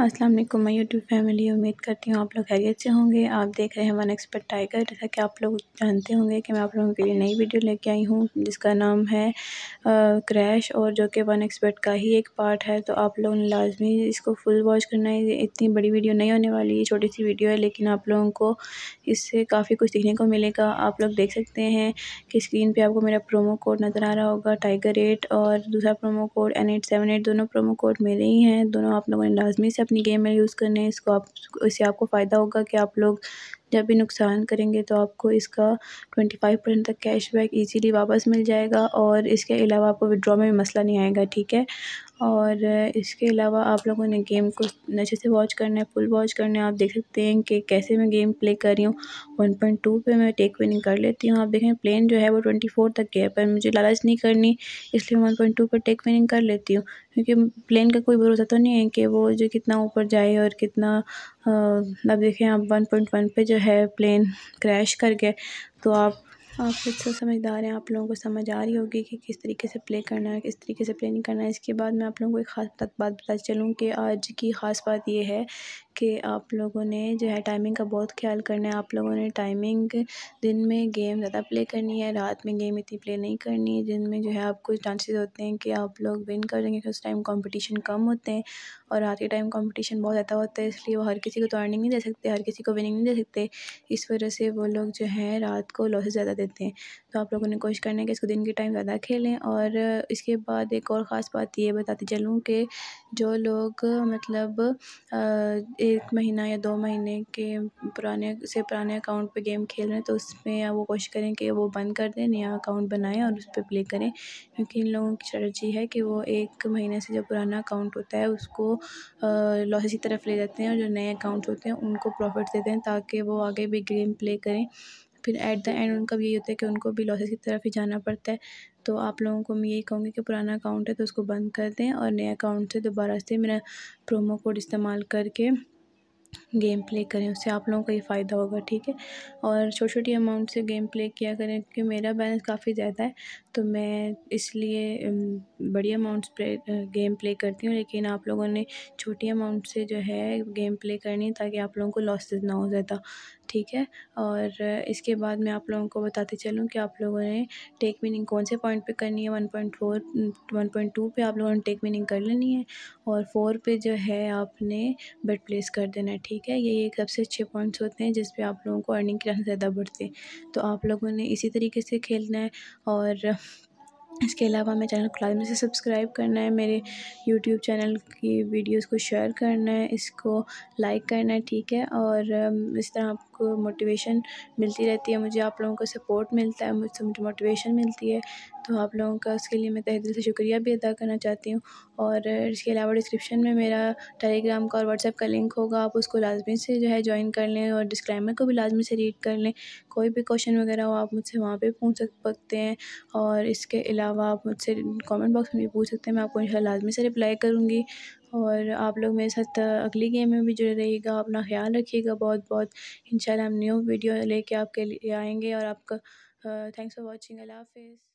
अस्सलाम वालेकुम मैं यूट्यूब फैमिली, उम्मीद करती हूँ आप लोग खैरियत से होंगे। आप देख रहे हैं वन एक्सपर्ट टाइगर। जैसा कि आप लोग जानते होंगे कि मैं आप लोगों के लिए नई वीडियो लेके आई हूँ जिसका नाम है क्रैश, और जो कि वन एक्सपर्ट का ही एक पार्ट है। तो आप लोगों ने लाजमी इसको फुल वॉच करना है। इतनी बड़ी वीडियो नहीं होने वाली, ये छोटी सी वीडियो है, लेकिन आप लोगों को इससे काफ़ी कुछ देखने को मिलेगा। आप लोग देख सकते हैं कि स्क्रीन पर आपको मेरा प्रोमो कोड नज़र आ रहा होगा tiger8 और दूसरा प्रोमो कोड N878। दोनों प्रोमो कोड मेरे ही हैं। दोनों आप लोगों ने लाजमी अपनी गेम में यूज़ करने हैं। इससे आपको फ़ायदा होगा कि आप लोग जब भी नुकसान करेंगे तो आपको इसका 25% तक कैशबैक ईजीली वापस मिल जाएगा, और इसके अलावा आपको विड्रॉ में भी मसला नहीं आएगा, ठीक है। और इसके अलावा आप लोगों ने गेम को अच्छे से वॉच करना है, फुल वॉच करना है। आप देख सकते हैं कि कैसे मैं गेम प्ले कर रही हूँ। 1.2 पे मैं टेक विनिंग कर लेती हूँ। आप देखें प्लेन जो है वो 24 तक गया, पर मुझे लालच नहीं करनी, इसलिए मैं 1.2 पर टेक विनिंग कर लेती हूँ, क्योंकि प्लेन का कोई भरोसा तो नहीं है कि वो जो कितना ऊपर जाए और कितना। अब देखें आप 1.1 पे जो है प्लेन क्रैश कर गए। तो आप अच्छा समझदार हैं, आप लोगों को समझ आ रही होगी कि किस तरीके से प्ले करना है, किस तरीके से प्ले नहीं करना है। इसके बाद मैं आप लोगों को एक ख़ास बात बता चलूँ कि आज की ख़ास बात यह है कि आप लोगों ने जो है टाइमिंग का बहुत ख्याल करना है। आप लोगों ने टाइमिंग, दिन में गेम ज़्यादा प्ले करनी है, रात में गेम इतनी प्ले नहीं करनी है। दिन में जो है आपको चांसेस होते हैं कि आप लोग विन कर देंगे, उस टाइम कंपटीशन कम होते हैं, और रात के टाइम कंपटीशन बहुत ज़्यादा होता है, इसलिए वो हर किसी को तो अर्निंग नहीं दे सकते, हर किसी को विनिंग नहीं दे सकते। इस वजह से वो लोग जो है रात को लॉसेस ज़्यादा देते हैं। तो आप लोगों ने कोशिश करना है कि इसको दिन के टाइम ज़्यादा खेलें। और इसके बाद एक और ख़ास बात ये बताती चलूँ कि जो लोग मतलब 1 महीना या 2 महीने के पुराने अकाउंट पे गेम खेल रहे हैं, तो उसमें वो कोशिश करें कि वो बंद कर दें, नया अकाउंट बनाएं और उस पर प्ले करें, क्योंकि इन लोगों की स्ट्रेटजी है कि वो 1 महीने से जो पुराना अकाउंट होता है उसको लॉसेस की तरफ ले जाते हैं, और जो नए अकाउंट होते हैं उनको प्रॉफिट देते हैं, ताकि वो आगे भी गेम प्ले करें। फिर एट द एंड उनका भी यही होता है कि उनको भी लॉसेस की तरफ ही जाना पड़ता है। तो आप लोगों को मैं यही कहूँगी कि पुराना अकाउंट है तो उसको बंद कर दें, और नए अकाउंट से दोबारा से मेरा प्रोमो कोड इस्तेमाल करके गेम प्ले करें। उससे आप लोगों को ये फ़ायदा होगा, ठीक है। और छोटी छोटी अमाउंट से गेम प्ले किया करें, क्योंकि मेरा बैलेंस काफ़ी ज़्यादा है तो मैं इसलिए बड़ी अमाउंट पे गेम प्ले करती हूँ, लेकिन आप लोगों ने छोटी अमाउंट से जो है गेम प्ले करनी, ताकि आप लोगों को लॉसेस ना हो ज़्यादा, ठीक है। और इसके बाद मैं आप लोगों को बताते चलूँ कि आप लोगों ने टेक विनिंग कौन से पॉइंट पे करनी है। 1.2 पे आप लोगों ने टेक विनिंग कर लेनी है, और 4 पे जो है आपने बेट प्लेस कर देना है, ठीक है। ये एक सबसे अच्छे पॉइंट्स होते हैं जिस पे आप लोगों को अर्निंग के चांस ज़्यादा बढ़ते हैं। तो आप लोगों ने इसी तरीके से खेलना है। और इसके अलावा मैं चैनल को लाजमी से सब्सक्राइब करना है, मेरे YouTube चैनल की वीडियोस को शेयर करना है, इसको लाइक करना है, ठीक है। और इस तरह आपको मोटिवेशन मिलती रहती है, मुझे आप लोगों को सपोर्ट मिलता है, मुझसे मुझे मोटिवेशन मिलती है। तो आप लोगों का उसके लिए मैं तहे दिल से शुक्रिया भी अदा करना चाहती हूँ। और इसके अलावा डिस्क्रिप्शन में मेरा टेलीग्राम का और व्हाट्सएप का लिंक होगा, आप उसको लाजमी से जो है ज्वाइन कर लें, और डिस्क्लेमर को भी लाजमी से रीड कर लें। कोई भी क्वेश्चन वगैरह हो आप मुझसे वहाँ पर पूछ सकते हैं, और इसके अलावा आप मुझसे कमेंट बॉक्स में भी पूछ सकते हैं, मैं आपको इंशाल्लाह लाजमी से रिप्लाई करूँगी। और आप लोग मेरे साथ अगली गेम में भी जुड़े रहिएगा। अपना ख्याल रखिएगा बहुत बहुत। इंशाल्लाह हम न्यू वीडियो लेके आपके लिए आएंगे। और आपका थैंक्स फॉर वॉचिंग। अल्लाह हाफिज़।